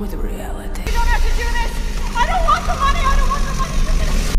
with reality. You don't have to do this! I don't want the money! I don't want the money!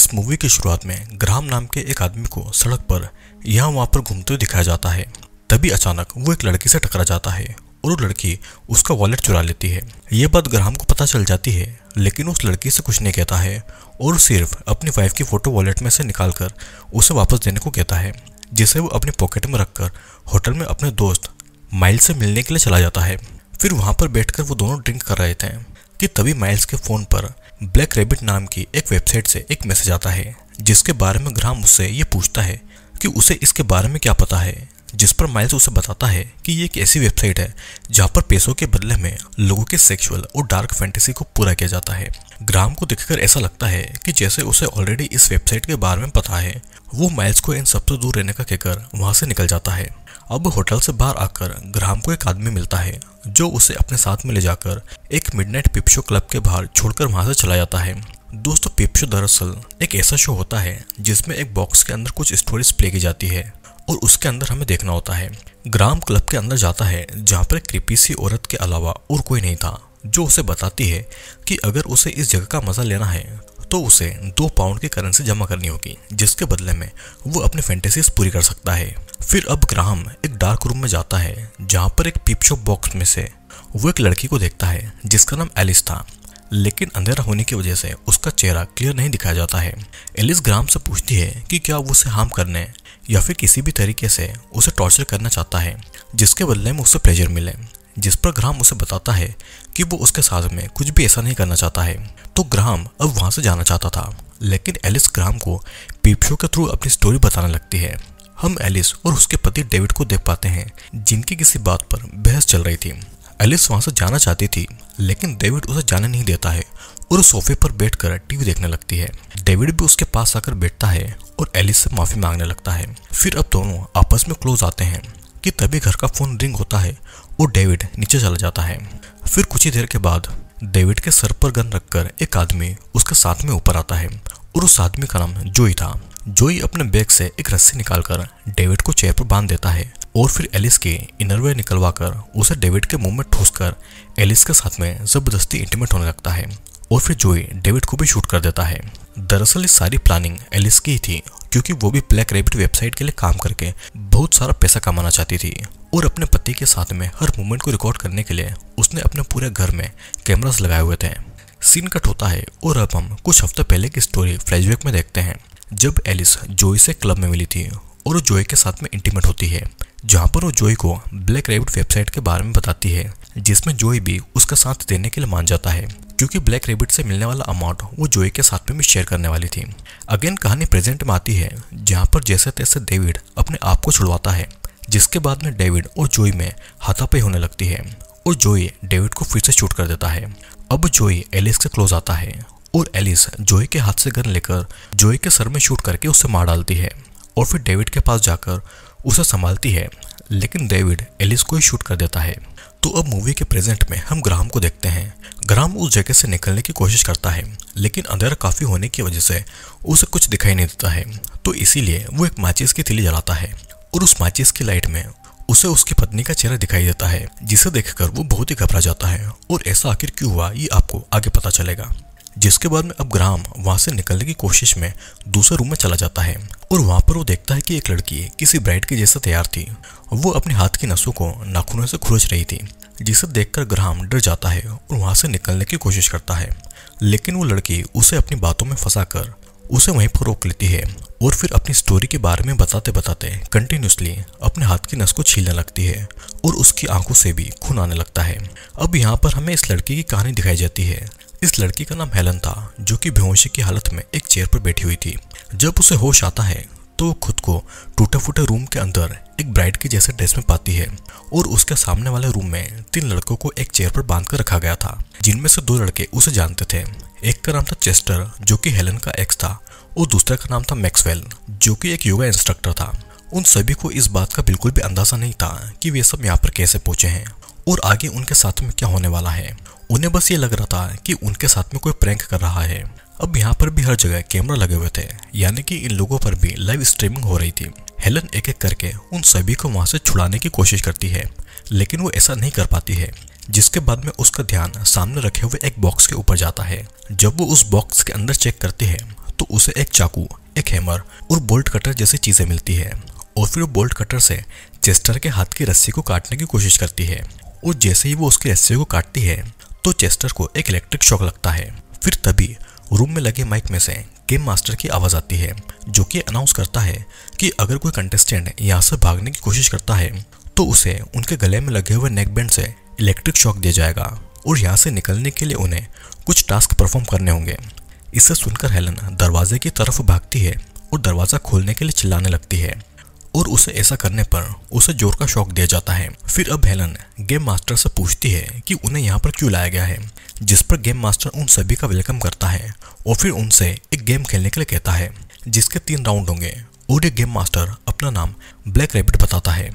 इस movie की शुरुआत में ग्राम नाम के एक आदमी को सड़क पर यहाँ वहाँ पर घूमते हुए दिखाया जाता है। तभी अचानक वो एक लड़की से टकरा जाता है और वो लड़की उसका वॉलेट चुरा लेती है। ये बात ग्राम को पता चल जाती है, लेकिन उस लड़की से कुछ नहीं कहता है और सिर्फ अपनी वाइफ की फ़ोटो वॉलेट में से निकालकर उसे वापस देने को कहता है, जिसे वो अपने पॉकेट में रखकर होटल में अपने दोस्त माइल्स से मिलने के लिए चला जाता है। फिर वहाँ पर बैठकर वो दोनों ड्रिंक कर रहे थे कि तभी माइल्स के फ़ोन पर ब्लैक रैबिट नाम की एक वेबसाइट से एक मैसेज आता है, जिसके बारे में ग्राम उससे ये पूछता है कि उसे इसके बारे में क्या पता है, जिस पर माइल्स उसे बताता है कि ये एक ऐसी वेबसाइट है जहाँ पर पैसों के बदले में लोगों के सेक्सुअल और डार्क फैंटेसी को पूरा किया जाता है। ग्राम को देखकर ऐसा लगता है कि जैसे उसे ऑलरेडी इस वेबसाइट के बारे में पता है। वो माइल्स को इन सबसे दूर रहने का कहकर वहाँ से निकल जाता है। अब होटल से बाहर आकर ग्राम को एक आदमी मिलता है जो उसे अपने साथ में ले जाकर एक मिडनाइट पिपशो क्लब के बाहर छोड़कर वहाँ से चला जाता है। दोस्तों, पिपशो दरअसल एक ऐसा शो होता है जिसमें एक बॉक्स के अंदर कुछ स्टोरीज प्ले की जाती है और उसके अंदर हमें देखना होता है। ग्राम क्लब के अंदर जाता है जहाँ पर क्रीपी सी औरत के अलावा और कोई नहीं था, जो उसे बताती है कि अगर उसे इस जगह का मजा लेना है तो उसे 2 पाउंड की करेंसी जमा करनी होगी, जिसके बदले में वो अपनी फैंटेसीज पूरी कर सकता है। फिर अब ग्राम एक डार्क रूम में जाता है जहाँ पर एक पिपशॉप बॉक्स में से वो एक लड़की को देखता है जिसका नाम एलिस था, लेकिन अंधेरा होने की वजह से उसका चेहरा क्लियर नहीं दिखाया जाता है। एलिस ग्राम से पूछती है कि क्या वो उसे हार्म करने या फिर किसी भी तरीके से उसे टॉर्चर करना चाहता है जिसके बदले में उसे प्लेजर मिले, जिस पर ग्राम उसे बताता है कि वो उसके साथ में कुछ भी ऐसा नहीं करना चाहता है। तो ग्राम अब वहाँ से जाना चाहता था, लेकिन एलिस ग्राम को पिपशो के थ्रू अपनी स्टोरी बताने लगती है। हम एलिस और उसके पति डेविड को देख पाते हैं जिनकी किसी बात पर बहस चल रही थी। एलिस वहाँ से जाना चाहती थी, लेकिन डेविड उसे जाने नहीं देता है और सोफे पर बैठकर टीवी देखने लगती है। डेविड भी उसके पास आकर बैठता है और एलिस से माफ़ी मांगने लगता है। फिर अब दोनों आपस में क्लोज आते हैं कि तभी घर का फ़ोन रिंग होता है और डेविड नीचे चला जाता है। फिर कुछ ही देर के बाद डेविड के सर पर गन रखकर एक आदमी उसके साथ में ऊपर आता है और उस आदमी का नाम जोई था। जोई अपने बैग से एक रस्सी निकालकर डेविड को चेयर पर बांध देता है और फिर एलिस के इनरवेयर निकलवाकर उसे डेविड के मुंह में ठूसकर एलिस के साथ में जबरदस्ती इंटीमेट होने लगता है और फिर जोई डेविड को भी शूट कर देता है। दरअसल इस सारी प्लानिंग एलिस की ही थी, क्योंकि वो भी ब्लैक रैबिट वेबसाइट के लिए काम करके बहुत सारा पैसा कमाना चाहती थी और अपने पति के साथ में हर मोमेंट को रिकॉर्ड करने के लिए उसने अपने पूरे घर में कैमरास लगाए हुए थे। सीन कट होता है और अब हम कुछ हफ्ते पहले की स्टोरी फ्लैशबैक में देखते हैं, जब एलिस जोई से क्लब में मिली थी और जोई के साथ में इंटीमेट होती है, जहाँ पर वो जोई को ब्लैक रैबिट वेबसाइट के बारे में बताती है, जिसमें जोई भी उसका साथ देने के लिए मान जाता है क्योंकि ब्लैक रैबिट से मिलने वाला अमाउंट वो जोई के साथ में भी शेयर करने वाली थी। अगेन कहानी प्रेजेंट में आती है जहाँ पर जैसे तैसे डेविड अपने आप को छुड़वाता है, जिसके बाद में डेविड और जोई में हाथापाई होने लगती है और जोई डेविड को फिर से शूट कर देता है। अब जोई एलिस के क्लोज आता है और एलिस जोई के हाथ से गन लेकर जोई के सर में शूट करके उसे मार डालती है और फिर डेविड के पास जाकर उसे संभालती है, लेकिन डेविड एलिस को ही शूट कर देता है। तो अब मूवी के प्रेजेंट में हम ग्राम को देखते हैं। ग्राम उस जगह से निकलने की कोशिश करता है, लेकिन अंधेरा काफ़ी होने की वजह से उसे कुछ दिखाई नहीं देता है, तो इसीलिए वो एक माचिस की तीली जलाता है और उस माचिस की लाइट में उसे उसकी पत्नी का चेहरा दिखाई देता है, जिसे देखकर वो बहुत ही घबरा जाता है और ऐसा आखिर क्यों हुआ ये आपको आगे पता चलेगा। जिसके बाद में अब ग्राम वहाँ से निकलने की कोशिश में दूसरे रूम में चला जाता है और वहाँ पर वो देखता है कि एक लड़की किसी ब्राइड के जैसा तैयार थी। वो अपने हाथ की नसों को नाखूनों से खुरच रही थी, जिसे देखकर ग्राम डर जाता है और वहाँ से निकलने की कोशिश करता है, लेकिन वो लड़की उसे अपनी बातों में फंसाकर उसे वहीं पर रोक लेती है और फिर अपनी स्टोरी के बारे में बताते बताते कंटिन्यूसली अपने हाथ की नस को छीलने लगती है और उसकी आंखों से भी खून आने लगता है। अब यहाँ पर हमें इस लड़की की कहानी दिखाई जाती है। इस लड़की का नाम हेलन था, जो कि बेहोशी की हालत में एक चेयर पर बैठी हुई थी। जब उसे होश आता है तो खुद को टूटे फूटे रूम के अंदर एक ब्राइड के जैसे ड्रेस में पाती है और उसके सामने वाले रूम में 3 लड़कों को एक चेयर पर बांध कर रखा गया था, जिनमें से 2 लड़के उसे जानते थे। एक का नाम था चेस्टर, जो कि हेलन का एक्स था, और दूसरा का नाम था मैक्सवेल, जो कि एक योगा इंस्ट्रक्टर था। उन सभी को इस बात का बिल्कुल भी अंदाजा नहीं था कि वे सब यहाँ पर कैसे पहुँचे हैं और आगे उनके साथ में क्या होने वाला है। उन्हें बस ये लग रहा था कि उनके साथ में कोई प्रैंक कर रहा है। अब यहाँ पर भी हर जगह कैमरा लगे हुए थे, यानी कि इन लोगों पर भी लाइव स्ट्रीमिंग हो रही थी। हेलन एक एक करके उन सभी को वहाँ से छुड़ाने की कोशिश करती है, लेकिन वो ऐसा नहीं कर पाती है, जिसके बाद में उसका ध्यान सामने रखे हुए एक बॉक्स के ऊपर जाता है। जब वो उस बॉक्स के अंदर चेक करती है तो उसे एक चाकू, एक हैमर और बोल्ट कटर जैसी चीजें मिलती है, और फिर वो बोल्ट कटर से चेस्टर के हाथ की रस्सी को काटने की कोशिश करती है, और जैसे ही वो उसकी रस्सी को काटती है तो चेस्टर को एक इलेक्ट्रिक शॉक लगता है। फिर तभी रूम में लगे माइक में से गेम मास्टर की आवाज़ आती है, जो कि अनाउंस करता है कि अगर कोई कंटेस्टेंट यहाँ से भागने की कोशिश करता है तो उसे उनके गले में लगे हुए नेक बैंड से इलेक्ट्रिक शॉक दिया जाएगा, और यहाँ से निकलने के लिए उन्हें कुछ टास्क परफॉर्म करने होंगे। इसे सुनकर हेलन दरवाजे की तरफ भागती है और दरवाज़ा खोलने के लिए चिल्लाने लगती है, और उसे ऐसा करने पर उसे जोर का शॉक दिया जाता है। फिर अब हेलन गेम मास्टर से पूछती है कि उन्हें यहाँ पर क्यों लाया गया है, जिस पर गेम मास्टर उन सभी का वेलकम करता है और फिर उनसे एक गेम खेलने के लिए कहता है, जिसके 3 राउंड होंगे, और ये गेम मास्टर अपना नाम ब्लैक रैबिट बताता है,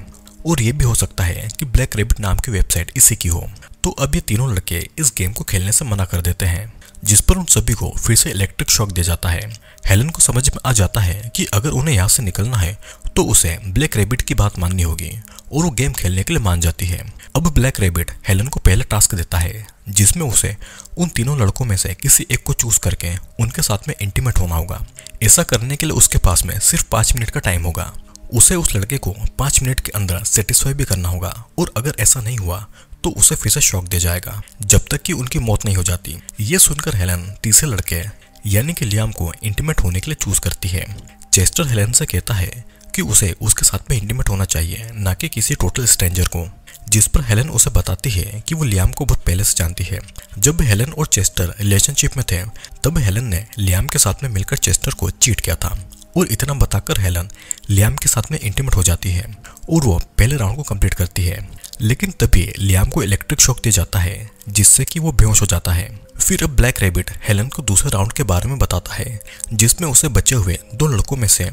और ये भी हो सकता है कि ब्लैक रैबिट नाम की वेबसाइट इसी की हो। तो अब ये तीनों लड़के इस गेम को खेलने से मना कर देते हैं, जिस पर उन सभी को फिर से इलेक्ट्रिक शॉक दिया जाता है। हेलन को समझ में आ जाता है कि अगर उन्हें यहाँ से निकलना है तो उसे ब्लैक रैबिट की बात माननी होगी, और वो गेम खेलने के लिए मान जाती है। अब ब्लैक रैबिट हेलन को पहला टास्क देता है, जिसमें उसे उन तीनों लड़कों में से किसी एक को चूज करके उनके साथ में इंटीमेट होना होगा। ऐसा करने के लिए उसके पास में सिर्फ 5 मिनट का टाइम होगा। उसे उस लड़के को 5 मिनट के अंदर सेटिस्फाई भी करना होगा, और अगर ऐसा नहीं हुआ तो उसे फिर से शॉक दिया जाएगा जब तक कि उनकी मौत नहीं हो जाती। ये सुनकर हेलन तीसरे लड़के यानी कि लियाम को इंटीमेट होने के लिए चूज करती है। चेस्टर हेलन से कहता है कि उसे उसके साथ में इंटीमेट होना चाहिए, ना कि किसी टोटल स्ट्रेंजर को, जिस पर हेलन उसे बताती है कि वो लियाम को बहुत पहले से जानती है। जब हेलन और चेस्टर रिलेशनशिप में थे तब हेलन ने लियाम के साथ में मिलकर चेस्टर को चीट किया था, और इतना बताकर हेलन लियाम के साथ में इंटीमेट हो जाती है, और वो पहले राउंड को कंप्लीट करती है। लेकिन तभी लियाम को इलेक्ट्रिक शॉक दिया जाता है, जिससे कि वो बेहोश हो जाता है। फिर अब ब्लैक रैबिट हेलन को दूसरे राउंड के बारे में बताता है, जिसमें उसे बचे हुए 2 लड़कों में से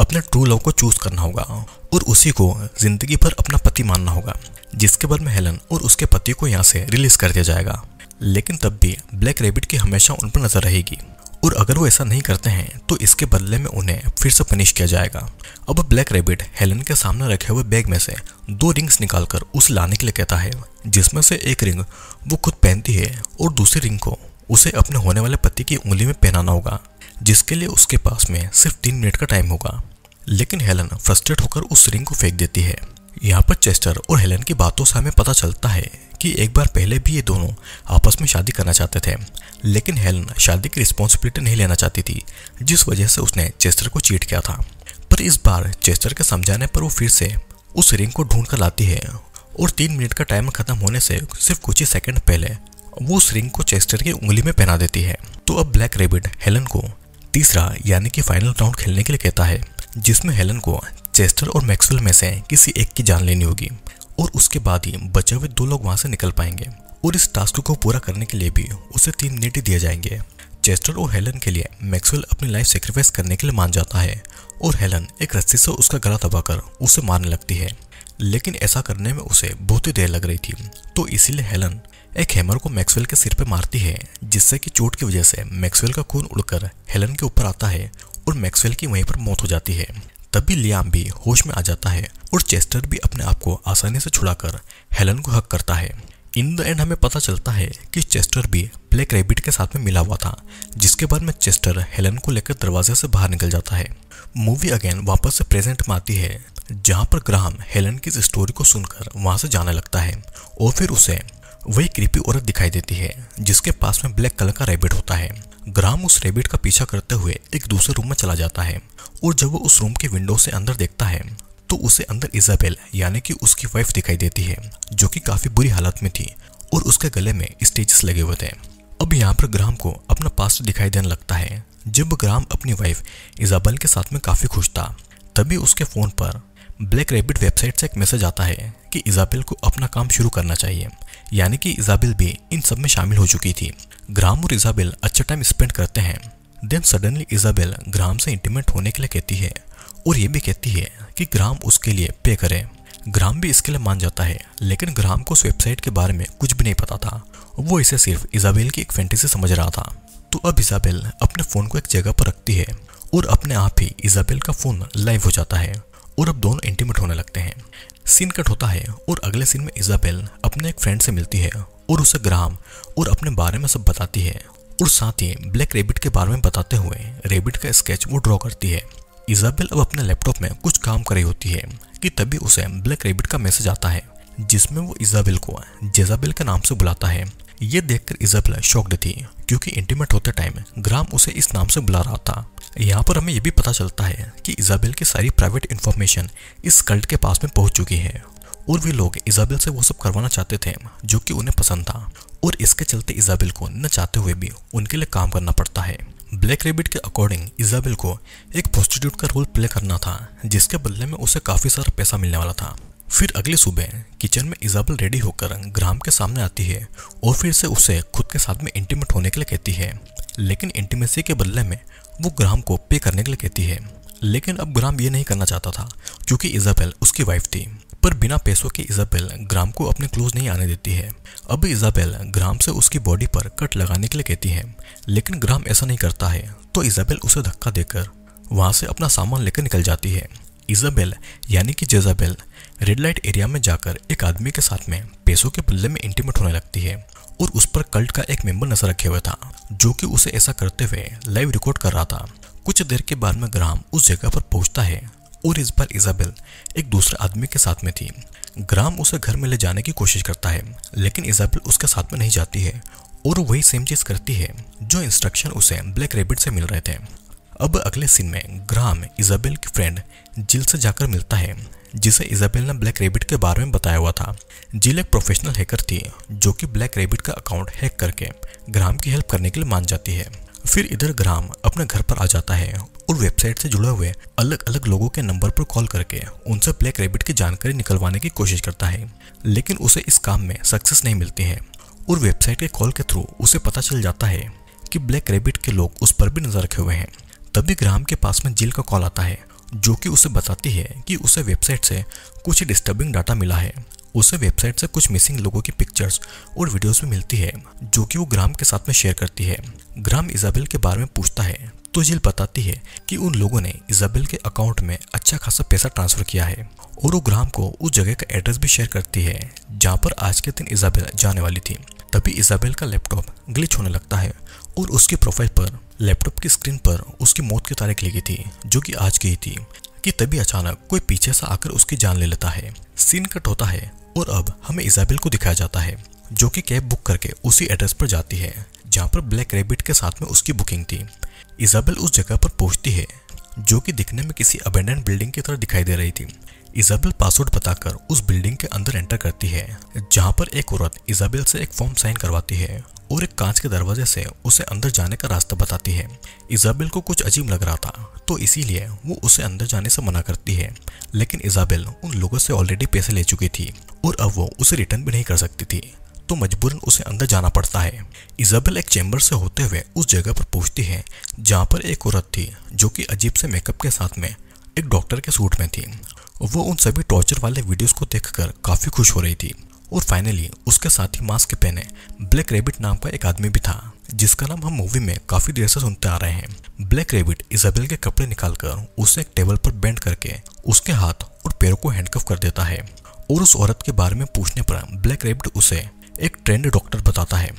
अपने ट्रू लव को चूज करना होगा, और उसी को जिंदगी भर अपना पति मानना होगा, जिसके बाद में हेलन और उसके पति को यहाँ से रिलीज कर दिया जाएगा। लेकिन तब भी ब्लैक रैबिट की हमेशा उन पर नजर रहेगी, और अगर वो ऐसा नहीं करते हैं तो इसके बदले में उन्हें फिर से पनिश किया जाएगा। अब ब्लैक रैबिट हेलन के सामने रखे हुए बैग में से 2 रिंग्स निकालकर उसे लाने के लिए कहता है, जिसमें से एक रिंग वो खुद पहनती है और दूसरी रिंग को उसे अपने होने वाले पति की उंगली में पहनाना होगा, जिसके लिए उसके पास में सिर्फ 3 मिनट का टाइम होगा। लेकिन हेलन फ्रस्ट्रेट होकर उस रिंग को फेंक देती है। यहाँ पर चेस्टर और हेलन की बातों से हमें पता चलता है कि एक बार पहले भी ये दोनों आपस में शादी करना चाहते थे, लेकिन हेलन शादी की रिस्पॉन्सिबिलिटी नहीं लेना चाहती थी, जिस वजह से उसने चेस्टर को चीट किया था। पर इस बार चेस्टर के समझाने पर वो फिर से उस रिंग को ढूंढ कर लाती है, और 3 मिनट का टाइम खत्म होने से सिर्फ कुछ ही सेकंड पहले वो उस रिंग को चेस्टर की उंगली में पहना देती है। तो अब ब्लैक रैबिट हेलन को तीसरा यानी कि फाइनल राउंड खेलने के लिए कहता है, जिसमें हेलन को चेस्टर और मैक्सवेल में से किसी एक की जान लेनी होगी, और उसके बाद ही बचे हुए 2 लोग वहाँ से निकल पाएंगे, और इस टास्क को पूरा करने के लिए भी उसे 3 मिनट ही दिए जाएंगे। चेस्टर और हेलन के लिए मैक्सवेल अपनी लाइफ सेक्रीफाइस करने के लिए मान जाता है, और हेलन एक रस्सी से उसका गला दबाकर उसे मारने लगती है, लेकिन ऐसा करने में उसे बहुत ही देर लग रही थी, तो इसीलिए हेलन एक हैमर को मैक्सवेल के सिर पर मारती है, जिससे कि चोट की वजह से मैक्सवेल का खून उड़कर हेलन के ऊपर आता है, और मैक्सवेल की वहीं पर मौत हो जाती है। तभी लियाम भी होश में आ जाता है, और चेस्टर भी अपने आप को आसानी से छुड़ाकर हेलन को हक करता है। इन द एंड हमें पता चलता है कि चेस्टर भी ब्लैक रैबिट के साथ में मिला हुआ था, जिसके बाद में चेस्टर हेलन को लेकर दरवाजे से बाहर निकल जाता है। मूवी अगेन वापस से प्रेजेंट में आती है, जहाँ पर ग्राम हेलन की इस स्टोरी को सुनकर वहाँ से जाने लगता है, और फिर उसे वही क्रीपी औरत दिखाई देती है, जिसके पास में ब्लैक कलर का रैबिट होता है। ग्राम उस रैबिट का पीछा करते हुए एक दूसरे रूम में चला जाता है, और जब वो उस रूम की विंडो से अंदर देखता है तो उसे अंदर इसाबेल यानी कि उसकी वाइफ दिखाई देती है, जो कि काफ़ी बुरी हालत में थी, और उसके गले में स्टिचेस लगे हुए थे। अब यहाँ पर ग्राम को अपना पास्ट दिखाई देने लगता है। जब ग्राम अपनी वाइफ इसाबेल के साथ में काफ़ी खुश था, तभी उसके फ़ोन पर ब्लैक रैबिट वेबसाइट से एक मैसेज आता है कि इसाबेल को अपना काम शुरू करना चाहिए, यानी कि इसाबेल भी इन सब में शामिल हो चुकी थी। ग्राम और इसाबेल अच्छा टाइम स्पेंड करते हैं। देन सडनली इसाबेल ग्राम से इंटीमेट होने के लिए कहती है, और ये भी कहती है कि ग्राम उसके लिए पे करे। ग्राम भी इसके लिए मान जाता है, लेकिन ग्राम को उस वेबसाइट के बारे में कुछ भी नहीं पता था, वो इसे सिर्फ इसाबेल की एक फैंटेसी समझ रहा था। तो अब इसाबेल अपने फ़ोन को एक जगह पर रखती है और अपने आप ही इसाबेल का फ़ोन लाइव हो जाता है और अब दोनों इंटीमेट होने लगते हैं। सीन कट होता है और अगले सीन में इसाबेल अपने एक फ्रेंड से मिलती है और उसे ग्राम और अपने बारे में सब बताती है और साथ ही ब्लैक रैबिट के बारे में बताते हुए रैबिट का स्केच वो ड्रॉ करती है। इसाबेल अब अपने लैपटॉप में कुछ काम कर रही होती है कि तभी उसे ब्लैक रैबिट का मैसेज आता है जिसमें वो इसाबेल को जेजाबेल के नाम से बुलाता है। ये देखकर इसाबेल शॉक्ड थी क्योंकि इंटीमेट होते टाइम ग्राम उसे इस नाम से बुला रहा था। यहाँ पर हमें यह भी पता चलता है कि इसाबेल की सारी प्राइवेट इन्फॉर्मेशन इस कल्ट के पास में पहुँच चुकी है और वे लोग इसाबेल से वो सब करवाना चाहते थे जो कि उन्हें पसंद था और इसके चलते इसाबेल को न चाहते हुए भी उनके लिए काम करना पड़ता है। ब्लैक रैबिट के अकॉर्डिंग इसाबेल को एक प्रोस्टिट्यूट का रोल प्ले करना था जिसके बदले में उसे काफ़ी सारा पैसा मिलने वाला था। फिर अगले सुबह किचन में इसाबेल रेडी होकर ग्राम के सामने आती है और फिर से उसे खुद के साथ में इंटीमेट होने के लिए कहती है, लेकिन इंटीमेसी के बदले में वो ग्राम को पे करने के लिए कहती है। लेकिन अब ग्राम ये नहीं करना चाहता था क्योंकि इसाबेल उसकी वाइफ थी, पर बिना पैसों के इसाबेल ग्राम को अपने क्लोज नहीं आने देती है। अब इसाबेल ग्राम से उसकी बॉडी पर कट लगाने के लिए कहती है, लेकिन ग्राम ऐसा नहीं करता है तो इसाबेल उसे धक्का देकर वहाँ से अपना सामान लेकर निकल जाती है। इसाबेल यानी कि जेजाबेल रेड लाइट एरिया में जाकर एक आदमी के साथ में पैसों के बदले में इंटीमेट होने लगती है और उस पर कल्ट का एक मेंबर नजर रखे हुए था जो कि उसे ऐसा करते हुए लाइव रिकॉर्ड कर रहा था। कुछ देर के बाद में ग्राम उस जगह पर पहुंचता है और इस बार इसाबेल एक दूसरे आदमी के साथ में थी। ग्राम उसे घर में ले जाने की कोशिश करता है लेकिन इसाबेल उसके साथ में नहीं जाती है और वही सेम चीज़ करती है जो इंस्ट्रक्शन उसे ब्लैक रैबिट से मिल रहे थे। अब अगले सीन में ग्राम इसाबेल की फ्रेंड जिल से जाकर मिलता है जिसे इसाबेल ने ब्लैक रैबिट के बारे में बताया हुआ था। जिल एक प्रोफेशनल हैकर थी जो कि ब्लैक रैबिट का अकाउंट हैक करके ग्राम की हेल्प करने के लिए मान जाती है। फिर इधर ग्राम अपने घर पर आ जाता है और वेबसाइट से जुड़े हुए अलग अलग लोगों के नंबर पर कॉल करके उनसे ब्लैक रैबिट की जानकारी निकलवाने की कोशिश करता है, लेकिन उसे इस काम में सक्सेस नहीं मिलती है और वेबसाइट के कॉल के थ्रू उसे पता चल जाता है कि ब्लैक रैबिट के लोग उस पर भी नजर रखे हुए हैं। तभी ग्राम के पास में जिल का कॉल आता है जो कि उसे बताती है कि उसे वेबसाइट से कुछ डिस्टर्बिंग डाटा मिला है। उसे वेबसाइट से कुछ मिसिंग लोगों की पिक्चर्स और वीडियोस भी मिलती है जो कि वो ग्राम के साथ में शेयर करती है। ग्राम इसाबेल के बारे में पूछता है तो जिल बताती है कि उन लोगों ने इसाबेल के अकाउंट में अच्छा खासा पैसा ट्रांसफर किया है और वो ग्राम को उस जगह का एड्रेस भी शेयर करती है जहाँ पर आज के दिन इसाबेल जाने वाली थी। तभी इसाबेल का लैपटॉप ग्लिच होने लगता है और उसकी प्रोफाइल पर लैपटॉप की स्क्रीन पर उसकी मौत की तारीख लिखी थी जो कि आज की ही थी कि तभी अचानक कोई पीछे से आकर उसकी जान ले लेता है। सीन कट होता है और अब हमें इसाबेल को दिखाया जाता है जो कि कैब बुक करके उसी एड्रेस पर जाती है जहाँ पर ब्लैक रैबिट के साथ में उसकी बुकिंग थी। इसाबेल उस जगह पर पहुँचती है जो कि दिखने में किसी अबैंडन बिल्डिंग की तरह दिखाई दे रही थी। इसाबेल पासवर्ड बताकर उस बिल्डिंग के अंदर एंटर करती है जहाँ पर एक औरत इसाबेल से एक फॉर्म साइन करवाती है और एक कांच के दरवाजे से उसे अंदर जाने का रास्ता बताती है। इसाबेल को कुछ अजीब लग रहा था तो इसीलिए वो उसे अंदर जाने से मना करती है, लेकिन इसाबेल उन लोगों से ऑलरेडी पैसे ले चुकी थी और अब वो उसे रिटर्न भी नहीं कर सकती थी तो मजबूरन उसे अंदर जाना पड़ता है। इसाबेल एक चैम्बर से होते हुए उस जगह पर पहुंचती है जहाँ पर एक औरत थी जो कि अजीब से मेकअप के साथ में एक डॉक्टर के सूट में थी। वो उन सभी टॉर्चर वाले वीडियोस को देखकर काफ़ी खुश हो रही थी और फाइनली उसके साथ ही मास्क पहने ब्लैक रैबिट नाम का एक आदमी भी था जिसका नाम हम मूवी में काफ़ी देर से सुनते आ रहे हैं। ब्लैक रैबिट इसाबेल के कपड़े निकालकर उसे एक टेबल पर बेंड करके उसके हाथ और पैरों को हैंडकफ कर देता है और उस औरत के बारे में पूछने पर ब्लैक रैबिट उसे एक ट्रेंड डॉक्टर बताता है।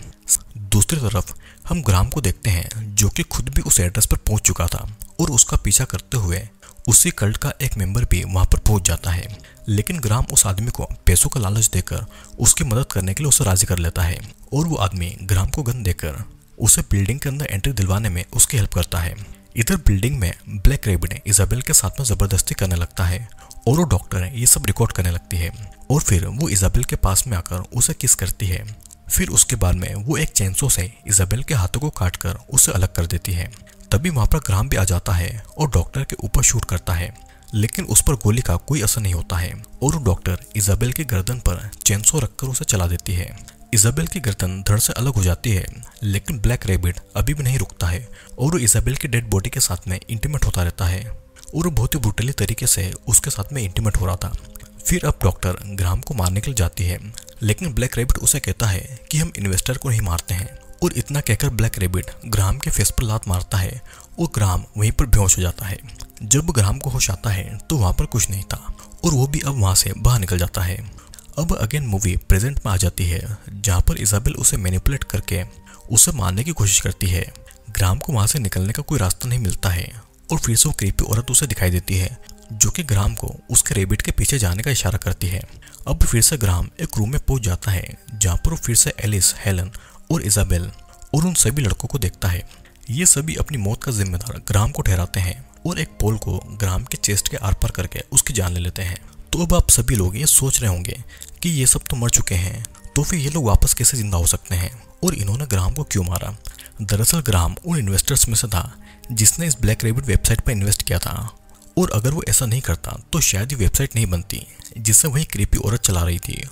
दूसरी तरफ हम ग्राम को देखते हैं जो कि खुद भी उस एड्रेस पर पहुंच चुका था और उसका पीछा करते हुए उसी कल्ट का एक मेंबर भी वहां पर पहुंच जाता है, लेकिन ग्राम उस आदमी को पैसों का लालच देकर उसकी मदद करने के लिए उसे राजी कर लेता है और वो आदमी ग्राम को गन देकर उसे बिल्डिंग के अंदर एंट्री दिलवाने में उसकी हेल्प करता है। इधर बिल्डिंग में ब्लैक रैबिट इसाबेल के साथ में ज़बरदस्ती करने लगता है और वो डॉक्टर ये सब रिकॉर्ड करने लगती है और फिर वो इसाबेल के पास में आकर उसे किस करती है। फिर उसके बाद में वो एक चेंसो से इसाबेल के हाथों को काटकर उसे अलग कर देती है। तभी वहाँ पर ग्राम भी आ जाता है और डॉक्टर के ऊपर शूट करता है, लेकिन उस पर गोली का कोई असर नहीं होता है और वो डॉक्टर इसाबेल की गर्दन पर चेंसो रखकर उसे चला देती है। इसाबेल की गर्दन धड़ से अलग हो जाती है, लेकिन ब्लैक रैबिट अभी भी नहीं रुकता है और वो इसाबेल की डेड बॉडी के साथ में इंटीमेट होता रहता है और वो बहुत ही ब्रूटली तरीके से उसके साथ में इंटीमेट हो रहा था। फिर अब डॉक्टर ग्राम को मारने के लिए जाती है, लेकिन ब्लैक रैबिट उसे कहता है कि हम इन्वेस्टर को नहीं मारते हैं और इतना कहकर ब्लैक रैबिट ग्राम के फेस पर लात मारता है और ग्राम वहीं पर बेहोश हो जाता है। जब ग्राम को होश आता है तो वहाँ पर कुछ नहीं था और वो भी अब वहाँ से बाहर निकल जाता है। अब अगेन मूवी प्रेजेंट में आ जाती है जहाँ पर इसाबेल उसे मैनिपुलेट करके उसे मारने की कोशिश करती है। ग्राम को वहाँ से निकलने का कोई रास्ता नहीं मिलता है और फिर से वो क्रीपी औरत उसे दिखाई देती है जो कि ग्राम को उसके रैबिट के पीछे जाने का इशारा करती है। अब फिर से ग्राम एक रूम में पहुंच जाता है जहाँ पर वो फिर से एलिस, हेलन और इसाबेल और उन सभी लड़कों को देखता है। ये सभी अपनी मौत का जिम्मेदार ग्राम को ठहराते हैं और एक पोल को ग्राम के चेस्ट के आर पार करके उसकी जान ले लेते हैं। तो अब आप सभी लोग ये सोच रहे होंगे कि ये सब तो मर चुके हैं तो फिर ये लोग वापस कैसे जिंदा हो सकते हैं और इन्होंने ग्राम को क्यों मारा। दरअसल ग्राम उन इन्वेस्टर्स में से था जिसने इस ब्लैक रैबिट वेबसाइट पर इन्वेस्ट किया था और अगर वो ऐसा नहीं करता तो शायद ये वेबसाइट नहीं बनती जिससे वही क्रीपी औरत चला रही थी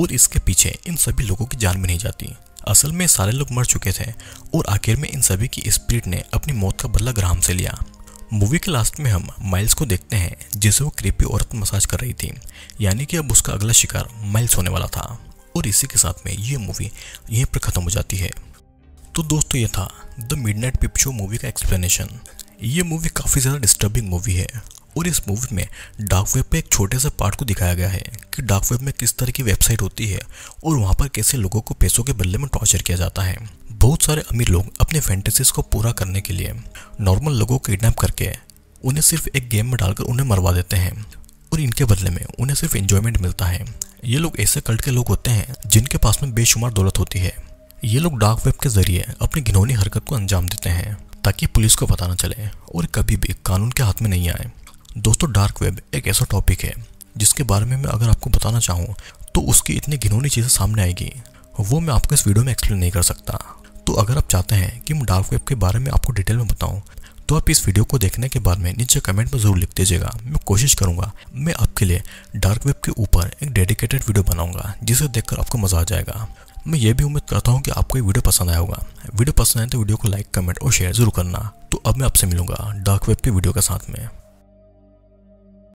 और इसके पीछे इन सभी लोगों की जान भी नहीं जाती। असल में सारे लोग मर चुके थे और आखिर में इन सभी की स्पिरिट ने अपनी मौत का बदला ग्राम से लिया। मूवी के लास्ट में हम माइल्स को देखते हैं जिसे वो क्रीपी औरत मसाज कर रही थी, यानी कि अब उसका अगला शिकार माइल्स होने वाला था। और इसी के साथ में ये मूवी यहीं पर ख़त्म हो जाती है। तो दोस्तों ये था the midnight pep show movie का एक्सप्लेनेशन। ये मूवी काफ़ी ज़्यादा डिस्टर्बिंग मूवी है और इस मूवी में डार्क वेब पे एक छोटे से पार्ट को दिखाया गया है कि डार्क वेब में किस तरह की वेबसाइट होती है और वहाँ पर कैसे लोगों को पैसों के बदले में टॉर्चर किया जाता है। बहुत सारे अमीर लोग अपने फैंटेसीज को पूरा करने के लिए नॉर्मल लोगों को किडनैप करके उन्हें सिर्फ एक गेम में डालकर उन्हें मरवा देते हैं और इनके बदले में उन्हें सिर्फ एंजॉयमेंट मिलता है। ये लोग ऐसे कल्ट के लोग होते हैं जिनके पास में बेशुमार दौलत होती है। ये लोग डार्क वेब के जरिए अपनी घिनौनी हरकत को अंजाम देते हैं ताकि पुलिस को पता न चले और कभी भी कानून के हाथ में नहीं आए। दोस्तों डार्क वेब एक ऐसा टॉपिक है जिसके बारे में मैं अगर आपको बताना चाहूँ तो उसकी इतनी घिनौनी चीज़ें सामने आएगी वो मैं आपको इस वीडियो में एक्सप्लेन नहीं कर सकता। तो अगर आप चाहते हैं कि मैं डार्क वेब के बारे में आपको डिटेल में बताऊँ तो आप इस वीडियो को देखने के बाद में नीचे कमेंट में ज़रूर लिख दीजिएगा। मैं कोशिश करूँगा मैं आपके लिए डार्क वेब के ऊपर एक डेडिकेटेड वीडियो बनाऊँगा जिसे देखकर आपको मज़ा आ जाएगा। मैं ये भी उम्मीद करता हूँ कि आपको ये वीडियो पसंद आया होगा। वीडियो पसंद आए तो वीडियो को लाइक, कमेंट और शेयर जरूर करना। तो अब मैं आपसे मिलूँगा डार्क वेब के वीडियो के साथ में।